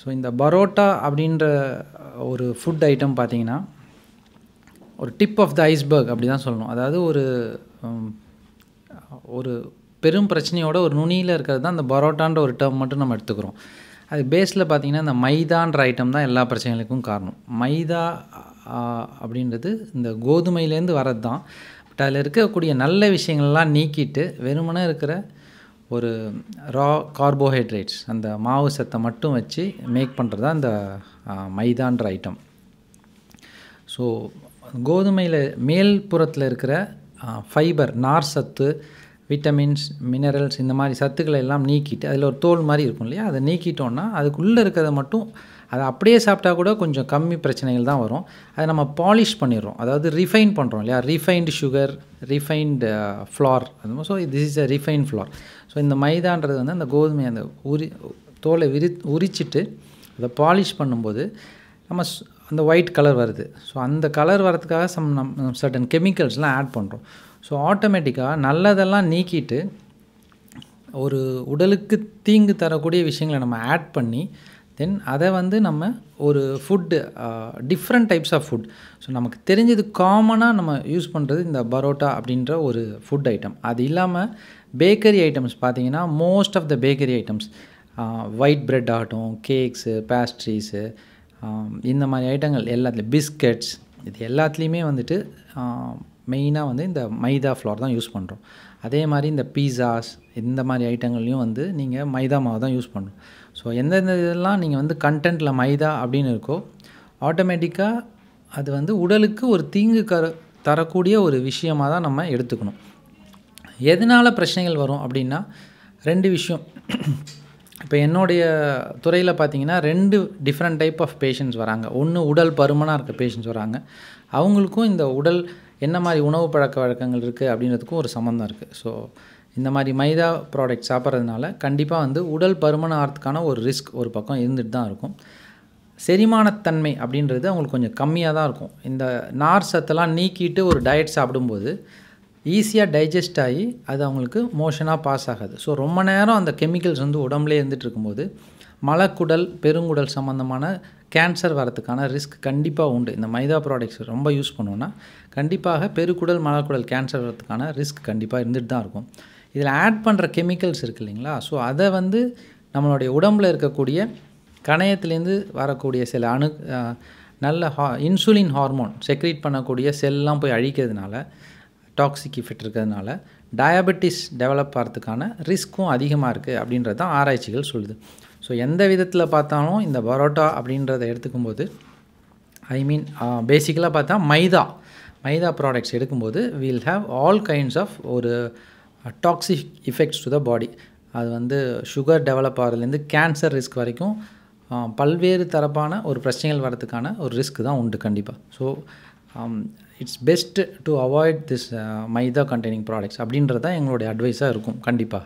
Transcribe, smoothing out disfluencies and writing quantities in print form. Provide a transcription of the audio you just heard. So in the parotta abindra or food item pathina or tip of the iceberg abdidan solno. Adadu or பெரும் பிரச்சனையோட ஒரு நுனியில இருக்குறது தான் அந்த பரோட்டான்ற ஒரு டர்ம் மட்டும் நம்ம எடுத்துக்கிறோம். அது பேஸ்ல பாத்தீங்கன்னா அந்த மைதான்ற ஐட்டம் தான் எல்லா பிரச்சனைகளுக்கும் காரணம். மைதா அப்படிங்கிறது இந்த கோதுமையில இருந்து வரது தான். பட் அதுல இருக்க கூடிய நல்ல விஷயங்கள் எல்லாம் நீக்கிட்டு வெறுமனே இருக்கிற ஒரு ரா கார்போஹைட்ரேட்ஸ் அந்த மாவு சத்தை மட்டும் வச்சு மேக் பண்றது தான் அந்த மைதான்ற ஐட்டம். சோ கோதுமையில மேல் புறத்துல இருக்கிற ஃபைபர் நார் சத்து விட்டமின்ஸ் மினரல்ஸ் இந்த மாதிரி சத்துக்களை எல்லாம் நீக்கிட்டு அதுல ஒரு தோல் மாதிரி இருக்கும் இல்லையா அதை நீக்கிட்டோம்னா அதுக்குள்ள இருக்கத மட்டும் அது அப்படியே சாப்பிட்டா கூட கொஞ்சம் கம்மி பிரச்சனைகள் தான் வரும். அதை நம்ம பாலிஷ் பண்ணிரோம். அதாவது ரிஃபைன் பண்றோம் இல்லையா ரிஃபைன்ட் சுகர் ரிஃபைன்ட் ஃப்ளோர் அதுவும் so this is a refined flour. So இந்த மைதான்றது வந்து அந்த கோதுமை அந்த தோலை உரிச்சிட்டு அதை பாலிஷ் பண்ணும்போது நம்ம அந்த ஒயிட் கலர் வருது. சோ அந்த கலர் வரதுக்காக some certain chemicals எல்லாம் ஆட் பண்றோம். So automatically நல்லதெல்லாம் நீக்கிட்டு ஒரு உடலுக்கு தீங்கு தரக்கூடிய விஷயங்களை நம்ம ஆட் பண்ணி தென் அத வந்து நம்ம ஒரு food different types of food. So நமக்கு தெரிஞ்சது காமனா நம்ம யூஸ் பண்றது இந்த பரோட்டா அப்படிங்கற ஒரு ஃபுட் ஐட்டம். அது இல்லாம பேக்கரி ஐட்டம்ஸ் பாத்தீங்கன்னா most of the bakery items white bread ஆட்டும் cakes pastries இந்த மாதிரி ஐட்டங்கள் எல்லாத்துலயும் பிஸ்கட்ஸ் இது எல்லாத்துலயுமே வந்துட்டு மெயினா வந்து இந்த மைதா ஃப்ளோர் தான் யூஸ் பண்றோம். அதே மாதிரி இந்த பீஸாஸ் இந்த மாதிரி ஐட்டங்களையும் வந்து நீங்க மைதா மாவு தான் யூஸ் பண்ணுங்க. சோ என்னென்ன இதெல்லாம் நீங்க வந்து கண்டென்ட்ல மைதா அப்படினு இருக்கோ ஆட்டோமேட்டிக்கா அது வந்து உடலுக்கு ஒரு தீங்கு தரக்கூடிய ஒரு விஷயமா தான் நம்ம எடுத்துக்கணும். எதனால பிரச்சனைகள் வரும் அப்படினா ரெண்டு விஷயம். இப்போ என்னோட துறையில பாத்தீங்கன்னா ரெண்டு different type of patients வராங்க. ஒன்னு உடல் பருமனா இருக்க patients வராங்க. அவங்களுக்கும் இந்த உடல் என்ன மாதிரி உணவு பழக்க வழக்கங்கள் இருக்கு அப்படினதுக்கு ஒரு சம்பந்தம் இருக்கு. சோ இந்த மாதிரி மைதா ப்ராடக்ட் சாப்பிறதுனால கண்டிப்பா வந்து உடல் பருமன் ஆறதுக்கான ஒரு ரிஸ்க் ஒரு பக்கம் இருந்துட்டு தான் இருக்கும். செரிமான தன்மை அப்படிங்கிறது உங்களுக்கு கொஞ்சம் கம்மியா தான் இருக்கும். இந்த நார் சத்தெல்லாம் நீக்கிட்டு ஒரு டயட் சாப்பிடும்போது ஈஸியா டைஜெஸ்ட் ஆகி அது உங்களுக்கு மோஷனா பாஸ் ஆகாது. சோ ரொம்ப நேரம் அந்த கெமிக்கல்ஸ் வந்து உடம்பலயே இருந்துட்டு இருக்கும்போது மலக்குடல் பெருங்குடல் சம்பந்தமான கேன்சர் வரதுக்கான ரிஸ்க் கண்டிப்பா உண்டு. இந்த மைதா ப்ராடக்ட்ஸ் ரொம்ப யூஸ் பண்ணோம்னா கண்டிப்பாக பெருகுடல் மலக்குடல் கேன்சர் வரதுக்கான ரிஸ்க் கண்டிப்பா இருந்துட்டு தான் இருக்கும். இதல ஆட் பண்ற கெமிக்கல்ஸ் இருக்கு இல்லீங்களா சோ அத வந்து நம்மளுடைய உடம்பல இருக்க கூடிய கணையத்துல இருந்து வரக்கூடிய சில நல்ல இன்சுலின் ஹார்மோன் செக்ரீட் பண்ணக்கூடிய செல்லாம் போய் அழிக்கிறதுனால டாக்ஸிக் எஃபெக்ட் இருக்கிறதுனால டயாபெட்டிஸ் டெவலப் ஆறதுக்கான ரிஸ்க்கும் அதிகமா இருக்கு அப்படின்றது தான் ஆராய்ச்சிகள் சொல்லுது. So எந்த விதத்துல பார்த்தாலும் இந்த பரோட்டா அப்படிங்கறதை எடுத்துக்கும்போது I mean basically பார்த்தா மைதா products எடுக்கும்போது we will have all kinds of ஒரு toxic effects to the body. அது வந்து sugar develop ஆறதுல இருந்து cancer risk வரைக்கும் பல்வேறு தரப்பான ஒரு பிரச்சனைகள் வரதுக்கான ஒரு risk தான் உண்டு கண்டிப்பா. So it's best to avoid this maida containing products அப்படிங்கறத தான் எங்களுடைய அட்வைஸா இருக்கும் கண்டிப்பா.